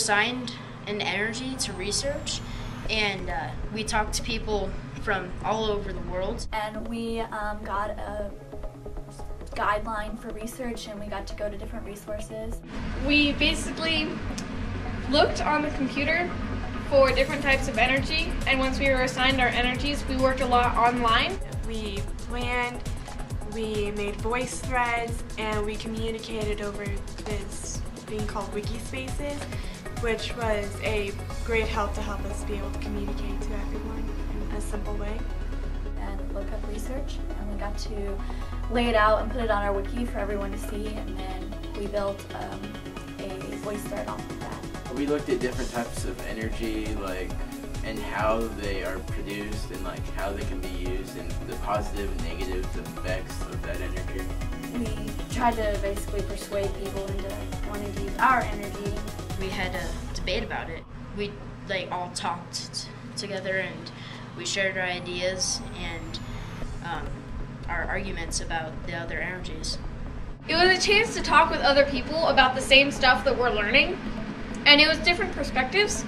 assigned an energy to research, and we talked to people from all over the world. And we got a guideline for research, and we got to go to different resources. We basically looked on the computer for different types of energy, and once we were assigned our energies, we worked a lot online. We planned, we made voice threads, and we communicated over this thing called Wikispaces, which was a great help to help us be able to communicate to everyone in a simple way. And look up research, and we got to lay it out and put it on our wiki for everyone to see, and then we built a voice thread off of that. We looked at different types of energy, like, and how they are produced, and like how they can be used, and the positive and negative effects of that energy. We tried to basically persuade people into wanting to use our energy. We had a debate about it. We all talked together, and we shared our ideas and our arguments about the other energies. It was a chance to talk with other people about the same stuff that we're learning, and it was different perspectives.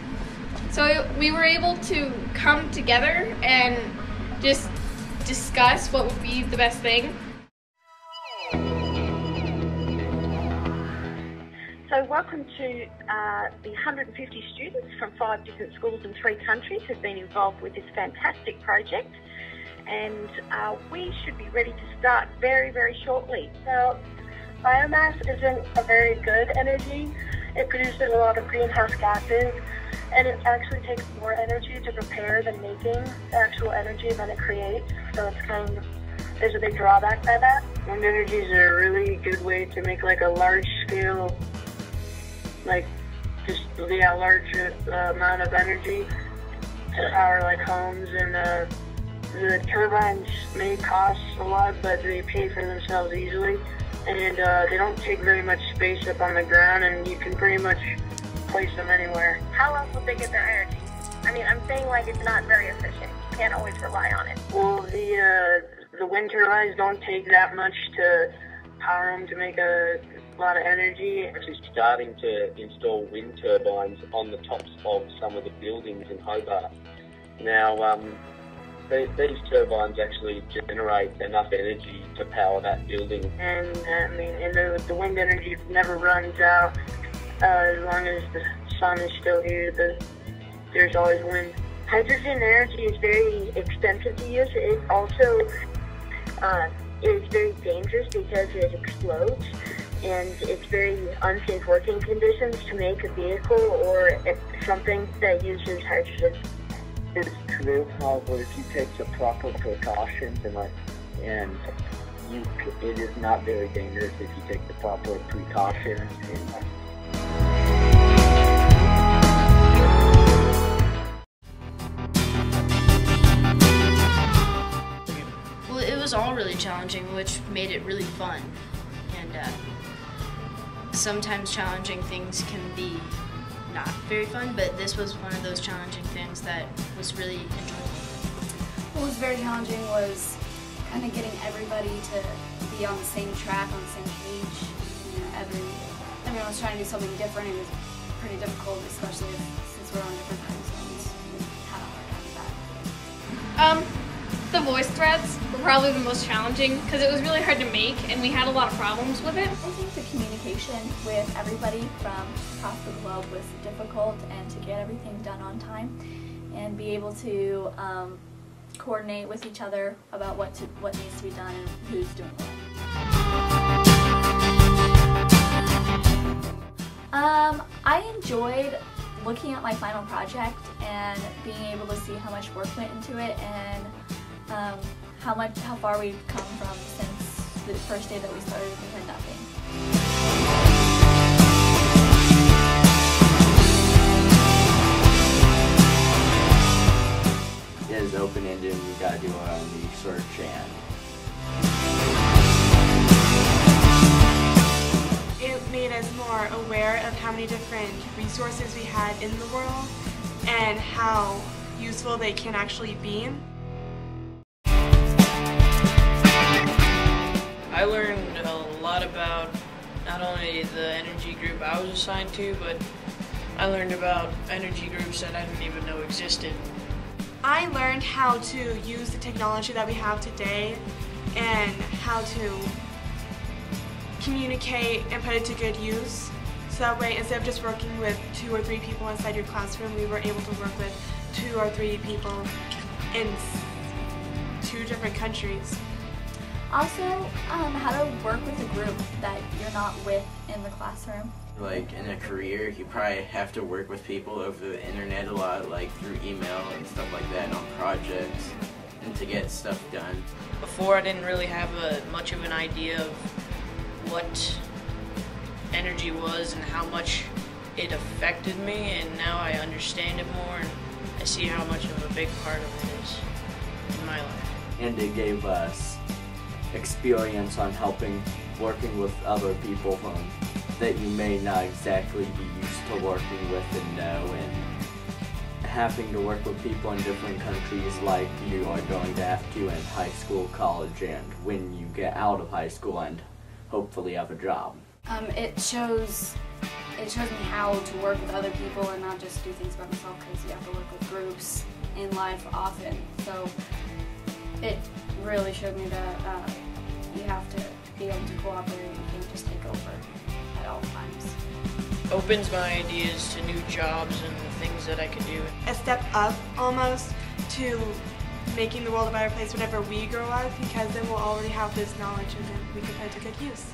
So we were able to come together and just discuss what would be the best thing. So welcome to the 150 students from 5 different schools and 3 countries who've been involved with this fantastic project. And we should be ready to start very, very shortly. So biomass isn't a very good energy. It produces a lot of greenhouse gases, and it actually takes more energy to prepare than making the actual energy than it creates. So it's kind of, there's a big drawback by that. Wind energy is a really good way to make like a large scale, like just a large amount of energy to power like homes, and the turbines may cost a lot, but they pay for themselves easily, and they don't take very much space up on the ground, and you can pretty much place them anywhere. How else would they get their energy? I mean, I'm saying like it's not very efficient. You can't always rely on it. Well, the wind turbines don't take that much to power them to make a lot of energy. Actually starting to install wind turbines on the tops of some of the buildings in Hobart. Now, these turbines actually generate enough energy to power that building. And I mean, and the wind energy never runs out. As long as the sun is still here, there's always wind. Hydrogen energy is very expensive to use. It also is very dangerous because it explodes, and it's very unsafe working conditions to make a vehicle or something that uses hydrogen. It's true, however, if you take the proper precautions it is not very dangerous if you take the proper precautions. It was all really challenging, which made it really fun. And sometimes challenging things can be not very fun, but this was one of those challenging things that was really enjoyable. What was very challenging was kind of getting everybody to be on the same track, on the same page. You know, everyone was trying to do something different, and it was pretty difficult, especially since we're on different time zones. We had a hard time with that. The voice threads were probably the most challenging because it was really hard to make, and we had a lot of problems with it. I think the communication with everybody from across the globe was difficult, and to get everything done on time and be able to coordinate with each other about what needs to be done and who's doing what. I enjoyed looking at my final project and being able to see how much work went into it, and how far we've come from since the first day that we started with nothing. It is open-ended, and we've got to do our own research, and it made us more aware of how many different resources we had in the world and how useful they can actually be. I learned a lot about not only the energy group I was assigned to, but I learned about energy groups that I didn't even know existed. I learned how to use the technology that we have today and how to communicate and put it to good use. So that way, instead of just working with 2 or 3 people inside your classroom, we were able to work with 2 or 3 people in 2 different countries. Also, how to work with a group that you're not with in the classroom. Like in a career, you probably have to work with people over the internet a lot, like through email and stuff like that, and on projects, and to get stuff done. Before, I didn't really have much of an idea of what energy was and how much it affected me, and now I understand it more and I see how much of a big part of it is in my life. And it gave us experience on working with other people that you may not exactly be used to working with and know, and having to work with people in different countries like you are going to have to in high school, college, and when you get out of high school and hopefully have a job. It shows me how to work with other people and not just do things by myself, because you have to work with groups in life often. So it really showed me that you have to be able to cooperate and you can't just take over at all times. Opens my ideas to new jobs and the things that I can do. A step up almost to making the world a better place whenever we grow up, because then we'll already have this knowledge and then we can put it to good use.